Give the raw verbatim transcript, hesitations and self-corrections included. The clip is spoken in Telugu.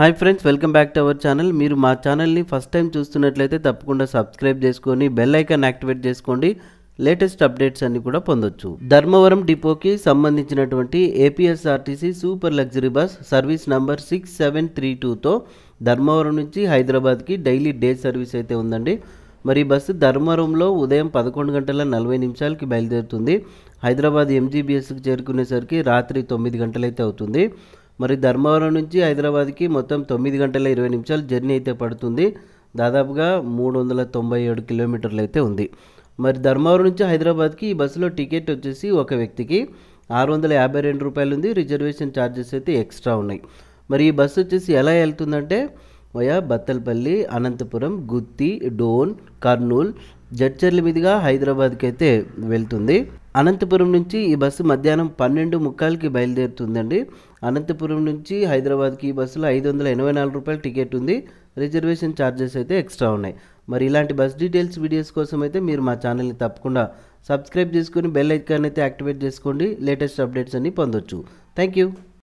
High friends welcome back to our channel. మీరు మా ఛానల్ ని ఫస్ట్ టైం చూస్తున్నట్లయితే తప్పకుండా సబ్స్క్రైబ్ చేసుకొని బెల్ ఐకాన్ యాక్టివేట్ చేసుకోండి। లేటెస్ట్ అప్డేట్స్ అన్ని కూడా పొందొచ్చు। ధర్మవరం డిపోకి సంబంధించినటువంటి APSRTC super luxury bus service number six seven three two తో ధర్మవరం నుంచి హైదరాబాద్ కి డైలీ డే సర్వీస్ అయితే ఉందండి। మరి బస్సు ధర్మవరంలో ఉదయం పదకొండు గంటల నలభై నిమిషాలకు బయలుదేరుతుంది। హైదరాబాద్ ఎంజీబీఎస్ కి చేరుకునేసరికి రాత్రి తొమ్మిది గంటలైతే అవుతుంది। మరి ధర్మవరం నుంచి హైదరాబాద్ కి మొత్తం తొమ్మిది గంటల ఇరవై నిమిషాలు జర్నీ అయితే పడుతుంది। దాదాపుగా మూడు వందల తొంభై ఏడు కిలోమీటర్లు అయితే ఉంది। మరి ధర్మవరం నుంచి హైదరాబాద్ కి ఈ బస్సులో టికెట్ వచ్చేసి ఒక వ్యక్తికి ఆరు వందల యాభై రెండు రూపాయలు ఉంది। రిజర్వేషన్ ఛార్జెస్ అయితే ఎక్స్ట్రా ఉన్నాయి। మరి ఈ బస్సు వచ్చేసి ఎలా వెళ్తుందంటే వయా బత్తల్పల్లి, అనంతపురం, గుత్తి, డోన్, కర్నూల్, జడ్చెర్ల మీదుగా హైదరాబాద్కి అయితే వెళ్తుంది। అనంతపురం నుంచి ఈ బస్సు మధ్యాహ్నం పన్నెండు ముక్కాలకి బయలుదేరుతుందండి। అనంతపురం నుంచి హైదరాబాద్కి ఈ బస్సులో ఐదు వందల ఎనభై నాలుగు రూపాయల టికెట్ ఉంది। రిజర్వేషన్ ఛార్జెస్ అయితే ఎక్స్ట్రా ఉన్నాయి। మరి ఇలాంటి బస్ డీటెయిల్స్ వీడియోస్ కోసం అయితే మీరు మా ఛానల్ని తప్పకుండా సబ్స్క్రైబ్ చేసుకుని బెల్ ఐకాన్ అయితే యాక్టివేట్ చేసుకోండి। లేటెస్ట్ అప్డేట్స్ అన్ని పొందొచ్చు। Thank you.